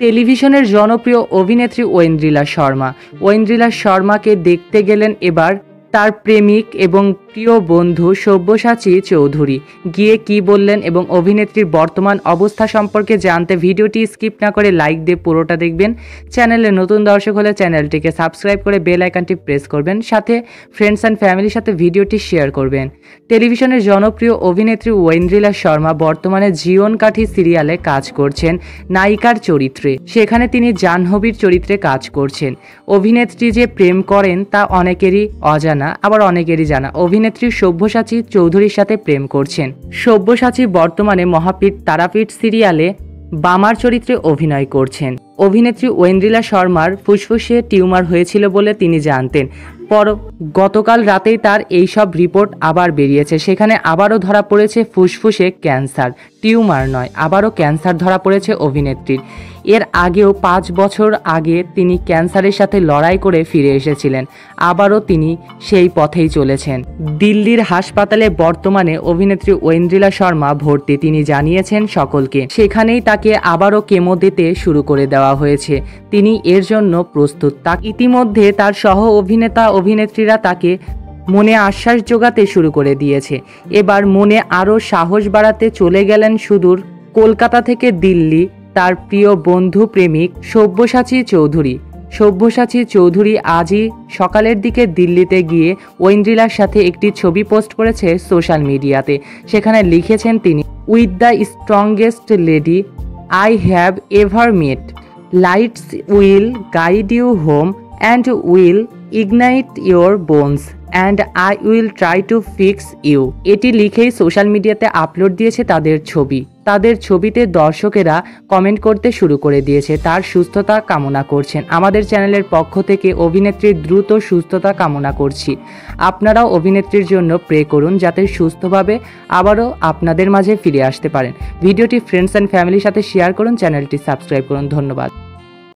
टेलिविजनेर जनप्रिय अभिनेत्री ओइन्द्रिला शर्मा के देखते गेलेन एबार तार प्रेमिक एवं प्रिय बंधु सब्यसाची चौधुरी। गिये कि बोलेन एवं अभिनेत्रीर बर्तमान अवस्था सम्पर्के जानते भिडियोटी स्किप ना करे लाइक दिये पुरोटा देखबेन। चैनेले नतून दर्शक होले चैनलटिके सबस्क्राइब करे बेल आइकनटी प्रेस करबेन, साथे फ्रेंड्स एंड फैमिलिर साथे भिडियोटी शेयर करबेन। टेलिविजनेर जनप्रिय अभिनेत्री ओइन्द्रिला शर्मा बर्तमाने जीवनकाठी सिरियाले काज करछेन नायिकार चरित्रे, सेखाने तिनि जाह्नवीर चरित्रे काज करछेन। अभिनेत्री जे प्रेम करेन ता अनेकेरই अजाना आबार अनेकेरই जाना। अभिनेत्री सब्यसाची चौधुरीर साथे प्रेम करछेन। सब्यसाची बर्तमाने महापीठ तारापीठ सिरियाले बामार चरित्रे अभिनय करछेन। अभिनेत्री ओइन्द्रिला शर्मार फुसफुसे टिउमार हয়েছিল বলে তিনি জানতেন, पर गतकाल रातेই তার এই সব रिपोर्ट আবার বেরিয়েছে। সেখানে আবারো ধরা পড়েছে ফুসফুসে ক্যান্সার, টিউমার নয় আবারো ক্যান্সার ধরা পড়েছে অভিনেত্রীর। এর আগেও 5 বছর আগে তিনি ক্যান্সারের সাথে লড়াই করে ফিরে এসেছিলেন, আবারো তিনি সেই পথেই চলেছেন। দিল্লির হাসপাতালে বর্তমানে অভিনেত্রী ওইন্দ্রিলা শর্মা ভর্তি, তিনি জানিয়েছেন সকলকে। সেখানেই তাকে আবারো কেমো দিতে শুরু করে দেওয়া হয়েছে, তিনি এর জন্য প্রস্তুত। ইতিমধ্যে তার সহ অভিনেতা অভিনেত্রীরা তাকে মনে আশ্বাস যোগাতে শুরু করে দিয়েছে। এবার মনে আরো সাহস বাড়াতে চলে গেলেন সুদূর কলকাতা থেকে দিল্লি তার প্রিয় বন্ধু প্রেমিক সব্যসাচী চৌধুরী। সব্যসাচী চৌধুরী আজই সকালের দিকে দিল্লিতে গিয়ে ওইন্দ্রিলার সাথে একটি ছবি পোস্ট করেছে সোশ্যাল মিডিয়াতে। সেখানে লিখেছেন তিনি, with the strongest lady I have ever met, Lights will guide you home and will ignite your bones and I will try to fix you। এটি লিখেই সোশ্যাল মিডিয়াতে আপলোড দিয়েছে তাদের ছবি। তাদের ছবিতে দর্শকেরা কমেন্ট করতে শুরু করে দিয়েছে, তার সুস্থতা কামনা করছেন। আমাদের চ্যানেলের পক্ষ থেকে অভিনেত্রীর দ্রুত সুস্থতা কামনা করছি। আপনারাও অভিনেত্রীর জন্য প্রে করুন যাতে সুস্থভাবে আবারও আপনাদের মাঝে ফিরে আসতে পারেন। ভিডিওটি ফ্রেন্ডস অ্যান্ড ফ্যামিলির সাথে শেয়ার করুন, চ্যানেলটি সাবস্ক্রাইব করুন। ধন্যবাদ।